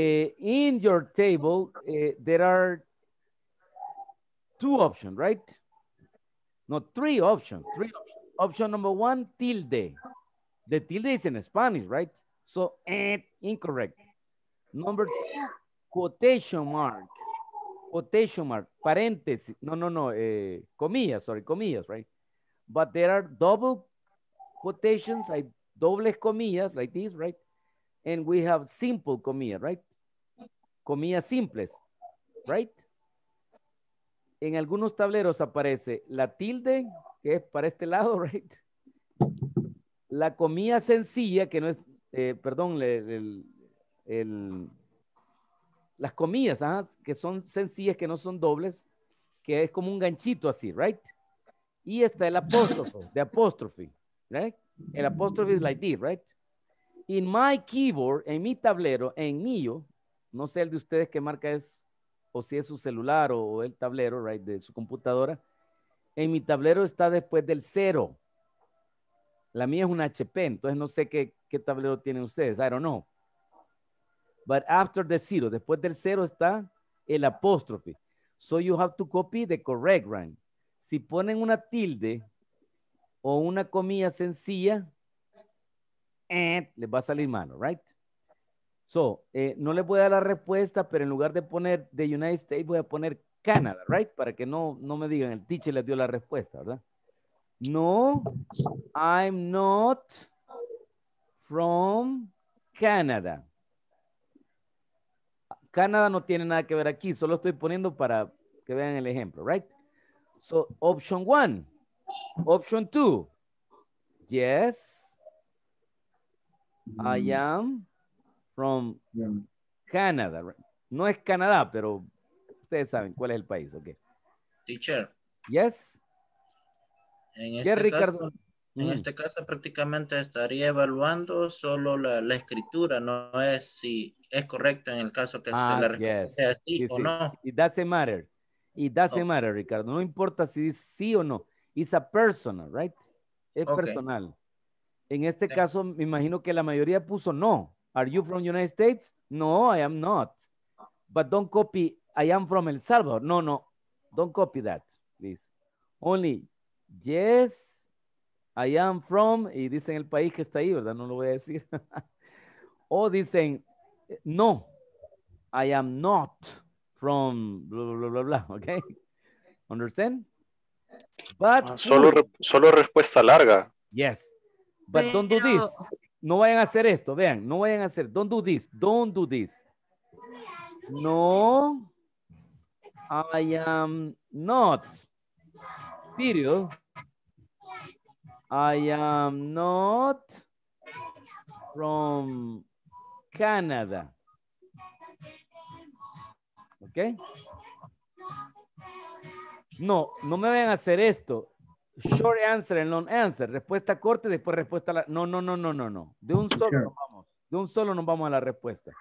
in your table, uh, there are two options, right? No, three options. Three options. Option number one, tilde. The tilde is in Spanish, right? So, eh, incorrect. Number two, quotation mark. Quotation mark, paréntesis. No, no, no, uh, comillas, sorry, comillas, right? But there are double quotations, like dobles comillas, like this, right? And we have simple comillas, right? Comillas simples, right? En algunos tableros aparece la tilde, que es para este lado, right? La comilla sencilla, que no es, eh, perdón, el, el, el, las comillas, ajá, que son sencillas, que no son dobles, que es como un ganchito así, right? Y está el apóstrofo, the apostrophe, right? El apóstrofe is like this, right? In my keyboard, en mi tablero, en mío, no sé el de ustedes qué marca es o si es su celular o, o el tablero, right, de su computadora. En mi tablero está después del cero. La mía es un H P, entonces no sé qué, qué tablero tienen ustedes. I don't know. But after the zero, después del cero está el apóstrofe. So you have to copy the correct rank. Si ponen una tilde o una comilla sencilla, eh, les va a salir mano, right? So, eh, no les voy a dar la respuesta, pero en lugar de poner the United States, voy a poner Canada, right? Para que no, no me digan, el teacher les dio la respuesta, ¿verdad? No, I'm not from Canada. Canadá no tiene nada que ver aquí, solo estoy poniendo para que vean el ejemplo, right? So, option one, option two, yes, I am from Canada. Right? No es Canadá, pero ustedes saben cuál es el país, ¿ok? Teacher. Yes. En este, yes, Ricardo. Caso, en mm. este caso prácticamente estaría evaluando solo la, la escritura, no es si... es correcto en el caso que ah, se le yes. sea así sí, o sí. no. It doesn't matter. It doesn't no. matter, Ricardo. No importa si dice sí o no. It's a personal, right? Es okay. personal. En este okay. caso, me imagino que la mayoría puso no. Are you from United States? No, I am not. But don't copy, I am from El Salvador. No, no. Don't copy that, please. Only, yes, I am from, y dicen el país que está ahí, ¿verdad? No lo voy a decir. O dicen, no, I am not from blah, blah, blah, blah, okay? Understand? But... Solo, re, solo respuesta larga. Yes, but Pero... don't do this. No vayan a hacer esto, vean, no vayan a hacer, don't do this, don't do this. No, I am not, period. I am not from... Canada. ¿Ok? No, no me vayan a hacer esto. Short answer and long answer. Respuesta corta y después respuesta larga. No, no, no, no, no, no. De un solo nos vamos. De un solo nos vamos a la respuesta.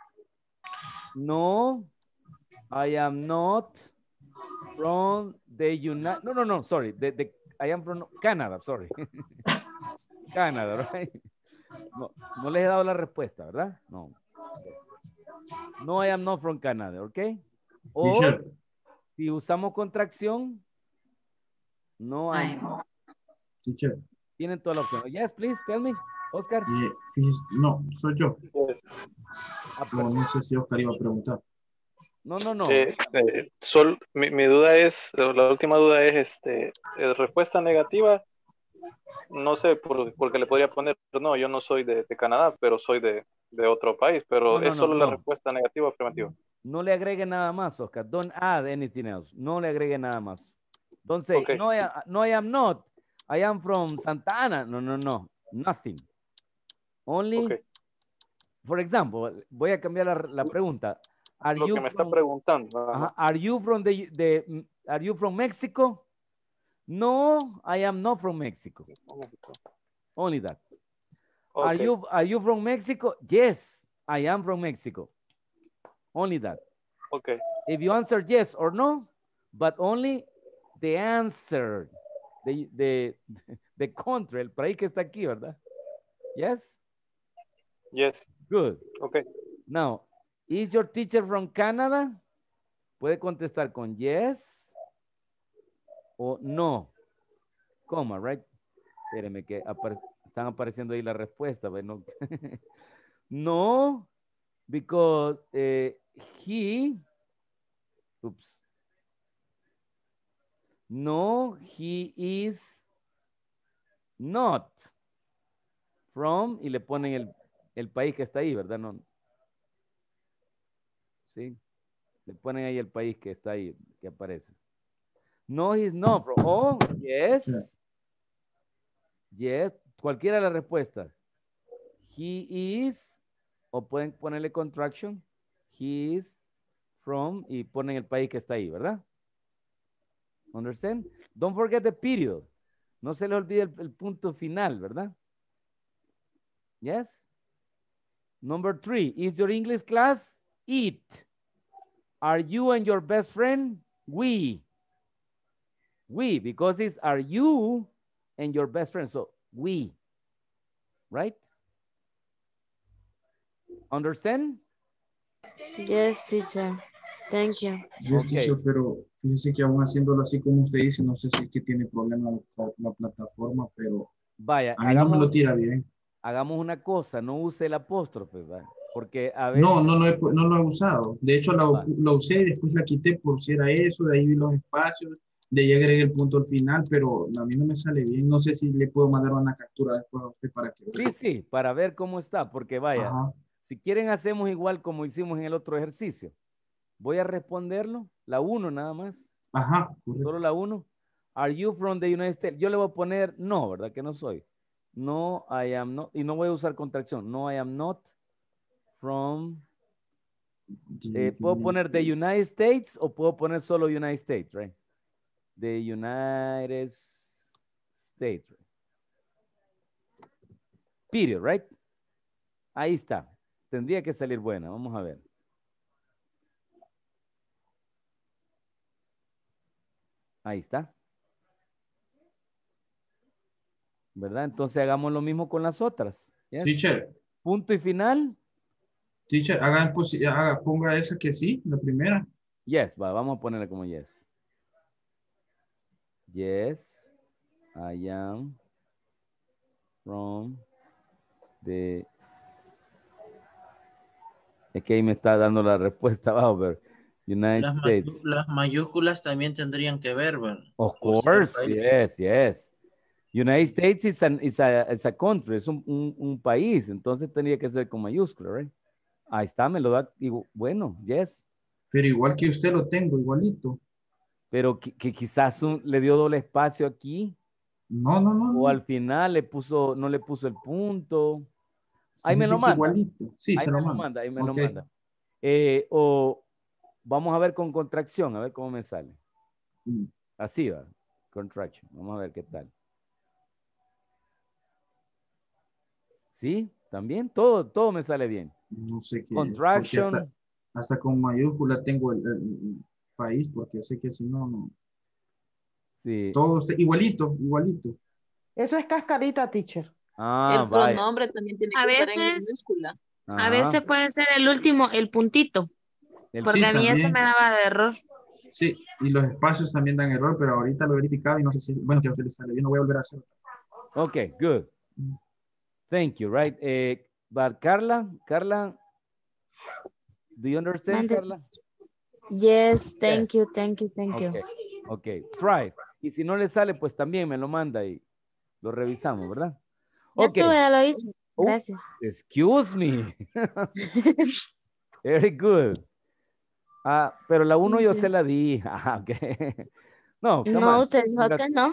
No, I am not from the United... No, no, no, sorry. The, the, I am from Canada, sorry. Canada, right? No, no les he dado la respuesta, ¿verdad? No. No, I am not from Canada, ¿ok? O sí, sure. si usamos contracción, no hay. Sí, sure. Tienen toda la opción. Yes, please, tell me, Oscar. Yeah, no, soy yo. Ah, no, no sé si Oscar iba a preguntar. No, no, no. Eh, eh, sol, mi, mi duda es, la última duda es, este, respuesta negativa. No sé, por, porque le podría poner, no, yo no soy de, de Canadá, pero soy de, de otro país, pero no, no, es solo no, no. la respuesta negativa o afirmativa. No le agregue nada más, Oscar. Don't add anything else. No le agregue nada más. Entonces, okay. no, no, I am not. I am from Santa Ana. No, no, no. Nothing. Only, okay. for example, voy a cambiar la, la pregunta. Are Lo you que me from, está preguntando. Uh, are you from the, the, are you from Mexico? No, I am not from Mexico. Only that. Okay. Are you are you from Mexico? Yes, I am from Mexico. Only that. Okay. If you answer yes or no, but only the answer, the the the country, el país que está aquí, ¿verdad? Yes. Yes. Good. Okay. Now, is your teacher from Canada? Puede contestar con yes. O no, coma, right? Espérenme que apare están apareciendo ahí la respuesta. No, no because eh, he, oops. No, he is not from, y le ponen el, el país que está ahí, ¿verdad? No. Sí, le ponen ahí el país que está ahí, que aparece. No, he's not from. Oh, yes. Yes. Cualquiera la respuesta. He is, o pueden ponerle contraction. He is from, y ponen el país que está ahí, ¿verdad? Understand? Don't forget the period. No se le olvide el, el punto final, ¿verdad? Yes. Number three. Is your English class? It. Are you and your best friend? We. We, because it's are you and your best friend. So we, right? Understand? Yes, teacher. Thank you. Yes, okay. Teacher, pero fíjese que aún haciéndolo así como usted dice, no sé si es que tiene problema la, la plataforma, pero vaya, a mí hagamos, no me lo tira bien. Hagamos una cosa, no use el apóstrofe, ¿verdad? Porque a veces... No, no, no, he, no lo he usado. De hecho, la, vale. la usé y después la quité por si era eso, de ahí vi los espacios, de ahí agregué el punto al final, pero a mí no me sale bien. No sé si le puedo mandar una captura después a usted para que... Sí, sí, para ver cómo está, porque vaya, ajá. Si quieren hacemos igual como hicimos en el otro ejercicio. Voy a responderlo, la uno nada más. Ajá. Correcto. Solo la uno. Are you from the United States? Yo le voy a poner no, ¿verdad? Que no soy. No, I am not. Y no voy a usar contracción. No, I am not from. Eh, ¿Puedo poner the United States o puedo poner solo United States, right? The United States. Right? Period, right? Ahí está. Tendría que salir buena. Vamos a ver. Ahí está. ¿Verdad? Entonces hagamos lo mismo con las otras. Yes. Teacher. Punto y final. Teacher, hagan, haga, ponga esa que sí, la primera. Yes, va, vamos a ponerla como yes. Yes, I am from the... Es que ahí me está dando la respuesta abajo, pero... United las, States. Las mayúsculas también tendrían que ver, ¿verdad? Of course, o sea, yes, yes. United States is, an, is, a, is a country, es un, un, un país, entonces tendría que ser con mayúscula, right? Ahí está, me lo da, digo, bueno, yes. Pero igual que usted lo tengo, igualito. Pero que, que quizás un, le dio doble espacio aquí. No, no, no. O no. Al final le puso, no le puso el punto. Ahí me lo manda. Igualito. Sí, ahí se me lo manda. Ahí me okay. lo manda. Eh, o... Vamos a ver con contracción, a ver cómo me sale. Así va, contraction. Vamos a ver qué tal. ¿Sí? ¿También? Todo, todo me sale bien. No sé qué contraction. Hasta, hasta con mayúscula tengo el, el país, porque sé que si no, no. Sí. Todo, igualito, igualito. Eso es cascarita, teacher. Ah, el pronombre también tiene que estar en mayúscula. A veces puede ser el último, el puntito. El porque sí, a mí también. Eso me daba de error. Sí, y los espacios también dan error, pero ahorita lo he verificado y no sé si, bueno, que a usted le sale bien, no voy a volver a hacerlo. Ok, good. Thank you, right? Eh, but Carla, Carla, do you understand, Manda. Carla? Yes, thank yeah. you, thank you, thank okay. you. Ok, try. Y si no le sale, pues también me lo manda y lo revisamos, ¿verdad? Yo okay. estuve, ya lo hice. Gracias. Oh, excuse me. Very good. Ah, pero la uno yo se la di. Ah, okay. No, no usted dijo que no.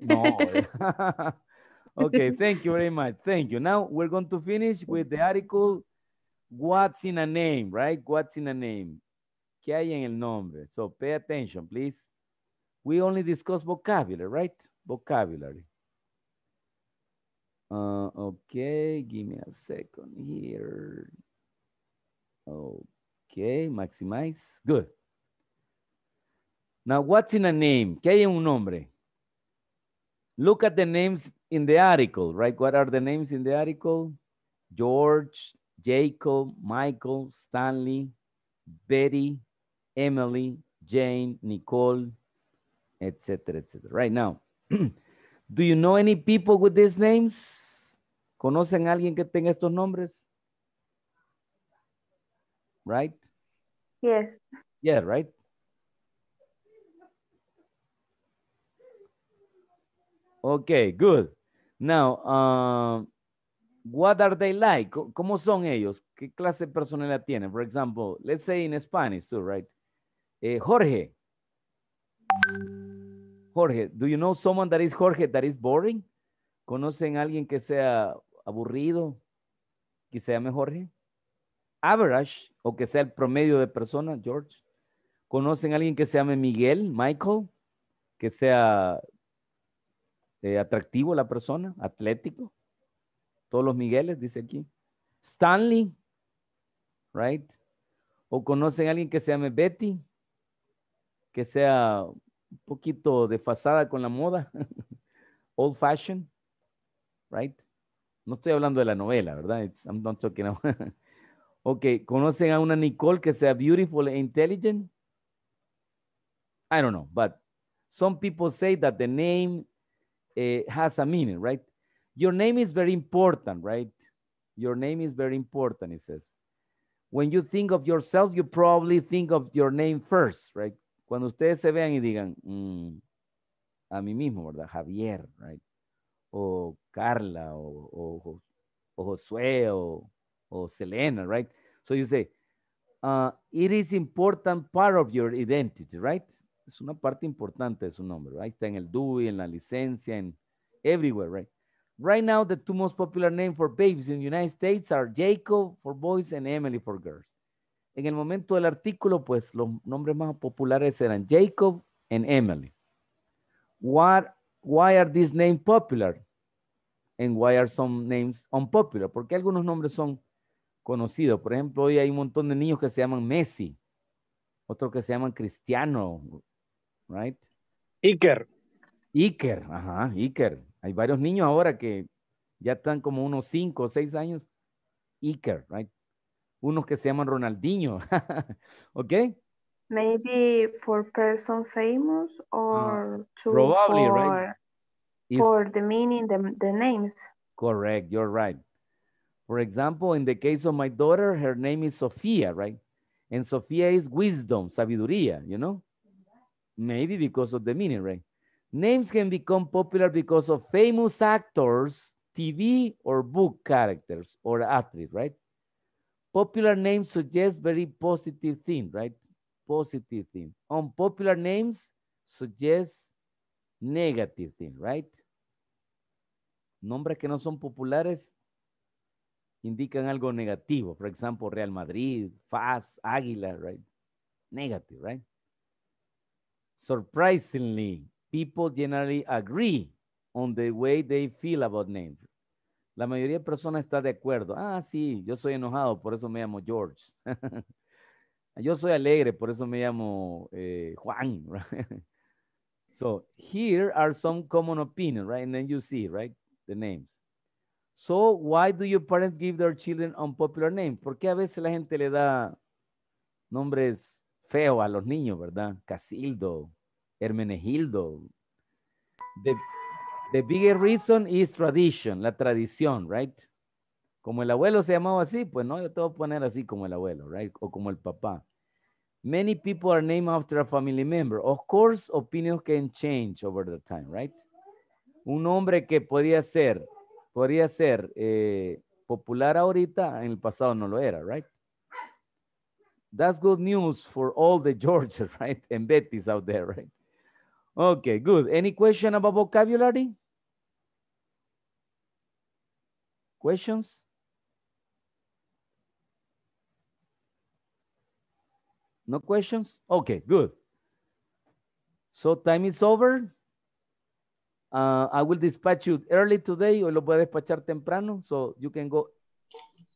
No. Okay, thank you very much. Thank you. Now we're going to finish with the article what's in a name, right? What's in a name? ¿Qué hay en el nombre? So pay attention, please. We only discuss vocabulary, right? Vocabulary. Uh, okay, give me a second here. Okay. Okay, maximize. Good. Now, what's in a name? ¿Qué hay en un nombre? Look at the names in the article, right? What are the names in the article? George, Jacob, Michael, Stanley, Betty, Emily, Jane, Nicole, etcétera, etcétera. Right now, do you know any people with these names? ¿Conocen a alguien que tenga estos nombres? Right? Yes. Yeah, right? Okay, good. Now, uh, what are they like? ¿Cómo son ellos? ¿Qué clase de personalidad tienen? For example, let's say in Spanish too, right? Eh, Jorge. Jorge, do you know someone that is Jorge that is boring? ¿Conocen a alguien que sea aburrido? ¿Que se llame Jorge? Average, o que sea el promedio de personas, George. ¿Conocen a alguien que se llame Miguel, Michael? Que sea eh, atractivo la persona, atlético. Todos los Migueles, dice aquí. Stanley, right? ¿O conocen a alguien que se llame Betty? Que sea un poquito desfasada con la moda. Old fashioned. Right? No estoy hablando de la novela, ¿verdad? It's, I'm not talking about. Ok, ¿conocen a una Nicole que sea beautiful and intelligent? I don't know, but some people say that the name eh, has a meaning, right? Your name is very important, right? Your name is very important, it says. When you think of yourself, you probably think of your name first, right? Cuando ustedes se vean y digan, mm, a mí mismo, ¿verdad? Javier, right? O Carla, o, o, o Josué, o, o Selena, right? So you say, uh, it is important part of your identity, right? Es una parte importante de su nombre, right? Está en el D U I, en la licencia, en everywhere, right? Right now, the two most popular names for babies in the United States are Jacob for boys and Emily for girls. En el momento del artículo, pues, los nombres más populares eran Jacob and Emily. What, why are these names popular? And why are some names unpopular? Porque algunos nombres son conocidos. Por ejemplo, hoy hay un montón de niños que se llaman Messi. Otros que se llaman Cristiano. Right? Iker. Iker, ajá, Iker. Hay varios niños ahora que ya están como unos cinco o seis años. Iker, right? Unos que se llaman Ronaldinho. ¿Ok? Maybe for person famous or ah, to probably, for, right? Is, for the meaning, the, the names. Correct, you're right. For example, in the case of my daughter, her name is Sofía, right? And Sofía is wisdom, sabiduría, you know? Maybe because of the meaning, right? Names can become popular because of famous actors, T V or book characters or athletes, right? Popular names suggest very positive thing, right? Positive thing. Unpopular names suggest negative thing, right? Nombres que no son populares indican algo negativo. For example, Real Madrid, F A S, Águila, right? Negative, right? Surprisingly, people generally agree on the way they feel about names. La mayoría de personas está de acuerdo. Ah, sí, yo soy enojado, por eso me llamo George. Yo soy alegre, por eso me llamo eh, Juan. So, here are some common opinions, right? And then you see, right, the names. So, why do your parents give their children unpopular names? Porque a veces la gente le da nombres feos a los niños, ¿verdad? Casildo. Hermenegildo. The, the biggest reason is tradition, la tradición, right? Como el abuelo se llamaba así, pues no, yo te voy a poner así como el abuelo, right? O como el papá. Many people are named after a family member. Of course, opinions can change over the time, right? Un nombre que podía ser, podría ser eh, popular ahorita, en el pasado no lo era, right? That's good news for all the Georges, right? And Betty's out there, right? Okay, good. Any question about vocabulary? Questions? No questions? Okay, good. So time is over. Uh, I will dispatch you early today. Hoy lo voy a despachar temprano, so you can go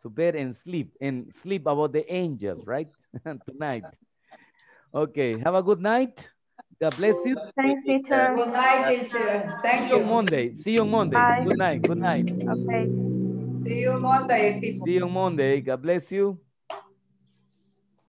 to bed and sleep. And sleep about the angels, right? Tonight. Okay, have a good night. God bless you. Thanks, teacher. Good night, teacher. Thank you. See you Monday. See you Monday. Bye. Good night. Good night. Okay. See you Monday. See you Monday. God bless you.